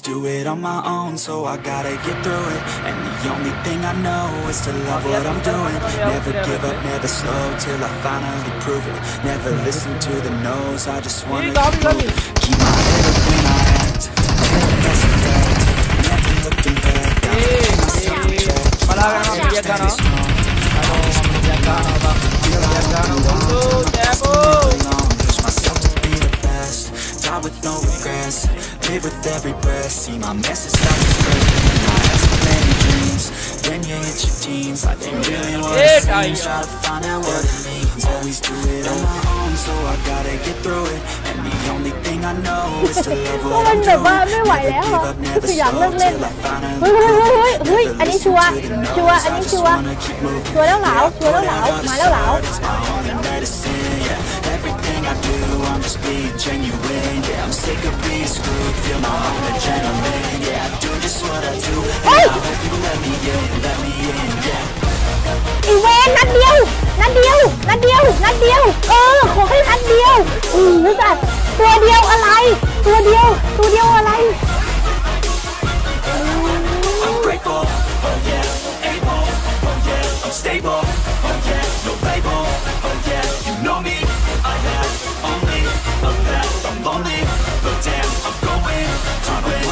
always do it on my own, so I gotta get through it. And the only thing I know is to love what I'm doing. Never give up, never slow, till I finally prove it. Never listen to the no's, I just wanna do it. Keep my head up when I act, that's the fact. Never looking back, with no regrets, live with every breath. See my message start to spread. I ask for many dreams. When you hit your teens, life ain't really what it seems. Try to find out what it means. Always do it on my own, so I gotta get through it. And the only thing I know is to love what I'm doing. Never give up, never slow till I finally do it. Never listen to the no's, I just wanna keep moving. It's my only medicine. Everything I do, I'm just being genuine. Yeah, I'm sick of being screwed. Feel my own adrenaline. Yeah, I do just what I do. Hey! I hope you let me in, let me in. Yeah. Iwan,นัดเดียว ขอแค่นัดเดียว นึกอ่ะตัวเดียวอะไร I'm grateful, oh yeah, able, oh yeah, I'm stable, oh yeah, no label, oh yeah, you know me. I have only a path, I'm lonely, but damn, I'm going to win. I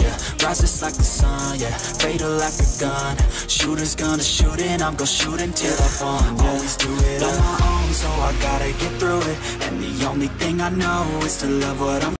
yeah. Rises like the sun, yeah, fatal like a gun. Shooters gonna shoot and I'm gonna shoot until I fall. Always do it on my own, so I gotta get through it. And the only thing I know is to love what I'm